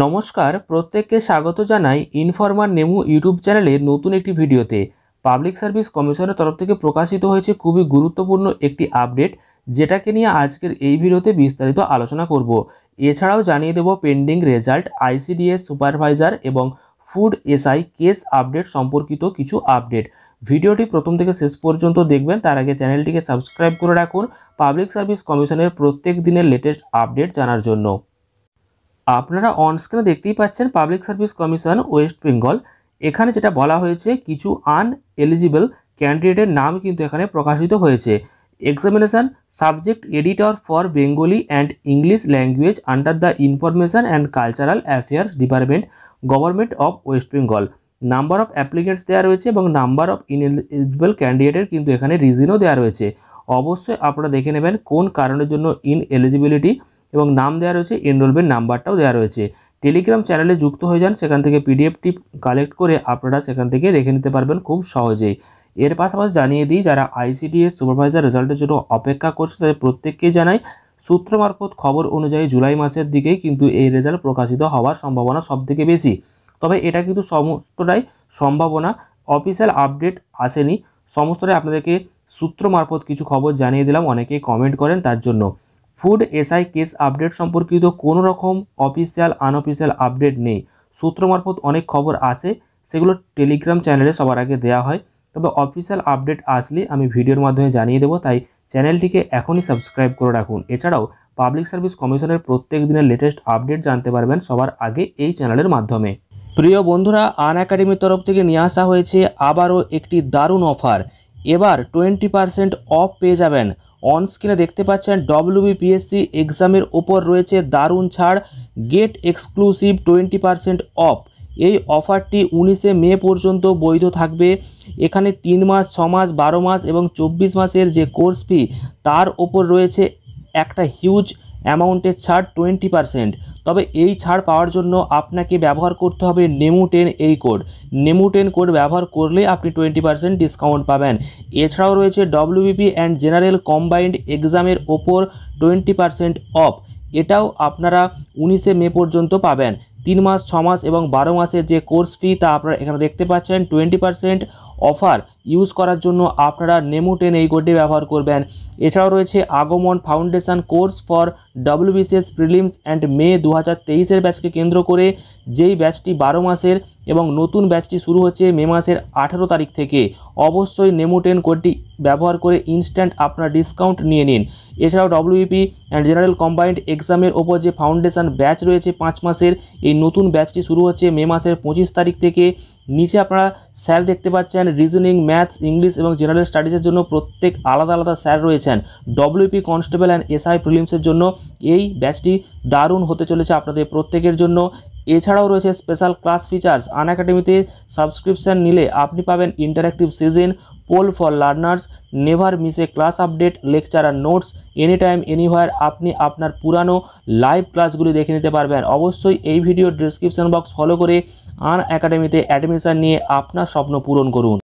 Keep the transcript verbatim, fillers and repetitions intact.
नमस्कार प्रत्येकকে স্বাগত জানাই ইনফর্মার নেমু ইউটিউব চ্যানেলে নতুন একটি ভিডিওতে। পাবলিক সার্ভিস কমিশনের তরফ থেকে প্রকাশিত হয়েছে খুবই গুরুত্বপূর্ণ একটি আপডেট, যেটাকে নিয়ে আজকের এই ভিডিওতে বিস্তারিত আলোচনা করব। এছাড়াও জানিয়ে দেব পেন্ডিং রেজাল্ট, আইসিডিএস সুপারভাইজার এবং ফুড এসআই কেস আপডেট সম্পর্কিত কিছু আপডেট। ভিডিওটি প্রথম থেকে শেষ পর্যন্ত দেখবেন, তার আগে চ্যানেলটিকে সাবস্ক্রাইব করে রাখুন পাবলিক সার্ভিস কমিশনের প্রত্যেক দিনের লেটেস্ট আপডেট জানার জন্য। আপনারা অনস্ক্রিনে দেখতেই পাচ্ছেন public service commission West Bengal, এখানে যেটা বলা হয়েছে কিছু আন এলিজিবল ক্যান্ডিডেটের নাম কিন্তু এখানে প্রকাশিত হয়েছে। Examination subject editor for Bengali and English language under the information and cultural affairs department government of West Bengal. Number of applicants দেওয়া রয়েছে এবং নাম্বার অফ ইনএলিজিবল ক্যান্ডিডেটের কিন্তু এখানে রিজনও দেওয়া রয়েছে। অবশ্যই আপনারা দেখে নেবেন কোন কারণের জন্য ইনএলিজিবিলিটি, এবং নাম দেওয়া রয়েছে, এনরোলমেন্ট নাম্বারটাও দেওয়া রয়েছে। টেলিগ্রাম চ্যানেলে যুক্ত হয়ে যান, সেখান থেকে পিডিএফটি কালেক্ট করে আপনারা সেখান থেকে দেখে নিতে পারবেন খুব সহজেই। এর পাশাপাশি জানিয়ে দিই, যারা আইসিডিএস সুপারভাইজার রেজাল্টের জন্য অপেক্ষা করছে তাদের প্রত্যেককেই জানাই, সূত্র মারফত খবর অনুযায়ী জুলাই মাসের দিকেই কিন্তু এই রেজাল্ট প্রকাশিত হওয়ার সম্ভাবনা সবথেকে বেশি। তবে এটা কিন্তু সমস্তটাই সম্ভাবনা, অফিসিয়াল আপডেট আসেনি, সমস্তটাই আপনাদেরকে সূত্র মারফত কিছু খবর জানিয়ে দিলাম, অনেকেই কমেন্ট করেন তার জন্য। ফুড এসআই কেস আপডেট সম্পর্কিত কোনো রকম অফিসিয়াল আনঅফিসিয়াল আপডেট নেই, সূত্র মারফত অনেক খবর আসে, সেগুলো টেলিগ্রাম চ্যানেলে সবার আগে দেওয়া হয়। তবে অফিসিয়াল আপডেট আসলে আমি ভিডিওর মাধ্যমে জানিয়ে দেবো, তাই চ্যানেলটিকে এখনই সাবস্ক্রাইব করে রাখুন। এছাড়াও পাবলিক সার্ভিস কমিশনের প্রত্যেক দিনের লেটেস্ট আপডেট জানতে পারবেন সবার আগে এই চ্যানেলের মাধ্যমে। প্রিয় বন্ধুরা, আন একাডেমির তরফ থেকে নিয়ে আসা হয়েছে আবারও একটি দারুণ অফার। এবার টোয়েন্টি পার্সেন্ট অফ পেয়ে যাবেন। অন স্ক্রিনে দেখতে পাচ্ছেন ডব্লিউবিপিএসসি এক্সামের ওপর রয়েছে দারুণ ছাড়, get exclusive twenty percent off. এই অফারটি উনিশে মে পর্যন্ত বৈধ থাকবে। এখানে তিন মাস, ছ মাস, বারো মাস এবং চব্বিশ মাসের যে কোর্স ফি, তার ওপর রয়েছে একটা হিউজ অ্যামাউন্টের ছাড় টোয়েন্টি পার্সেন্ট। তবে এই ছাড় পাওয়ার জন্য আপনাকে ব্যবহার করতে হবে নেমু টেন এই কোড। নেমু টেন কোড ব্যবহার করলে আপনি টোয়েন্টি পার্সেন্ট ডিসকাউন্ট পাবেন। এছাড়াও রয়েছে ডব্লিউবিপি অ্যান্ড জেনারেল কম্বাইন্ড এক্সামের ওপর টোয়েন্টি পার্সেন্ট অফ, এটাও আপনারা উনিশে মে পর্যন্ত পাবেন। তিন মাস, ছ মাস এবং বারো মাসের যে কোর্স ফি, তা আপনারা এখানে দেখতে পাচ্ছেন। টোয়েন্টি পার্সেন্ট অফার ইউজ করার জন্য আপনারা নেমু টেন এই কোডটি ব্যবহার করবেন। এছাড়াও রয়েছে Agaman foundation course for WBCS prelims and May দু হাজার তেইশের ব্যাচকে কেন্দ্র করে, যেই ব্যাচটি বারো মাসের এবং নতুন ব্যাচটি শুরু হচ্ছে মে মাসের আঠেরো তারিখ থেকে। অবশ্যই নেমু টেন কোডটি ব্যবহার করে ইনস্ট্যান্ট আপনার ডিসকাউন্ট নিয়ে নিন। এছাড়াও ডব্লিউবিপি অ্যান্ড জেনারেল কম্বাইন্ড এক্সামের ওপর যে ফাউন্ডেশন ব্যাচ রয়েছে পাঁচ মাসের, এই নতুন ব্যাচটি শুরু হচ্ছে মে মাসের পঁচিশ তারিখ থেকে। নিচে আপনারা স্যার দেখতে পাচ্ছেন, রিজনিং, ম্যাথস, ইংলিশ এবং জেনারেল স্টাডিজের জন্য প্রত্যেক আলাদা আলাদা স্যার রয়েছেন। ডব্লিউপি কনস্টেবল অ্যান্ড এসআই প্রিলিমসের জন্য এই ব্যাচটি দারুণ হতে চলেছে আপনাদের প্রত্যেকের জন্য। এছাড়াও রয়েছে স্পেশাল ক্লাস ফিচার্স। আন একাডেমিতে সাবস্ক্রিপশান নিলে আপনি পাবেন interactive session, poll for learners, never miss a class update, lecture আর নোটস, এনি টাইম এনিহোয়ার আপনি আপনার পুরানো লাইভ ক্লাসগুলি দেখে নিতে পারবেন। অবশ্যই এই ভিডিও ডিসক্রিপশান বক্স ফলো করে আন একাডেমিতে অ্যাডমিশন নিয়ে আপনার স্বপ্ন পূরণ করুন।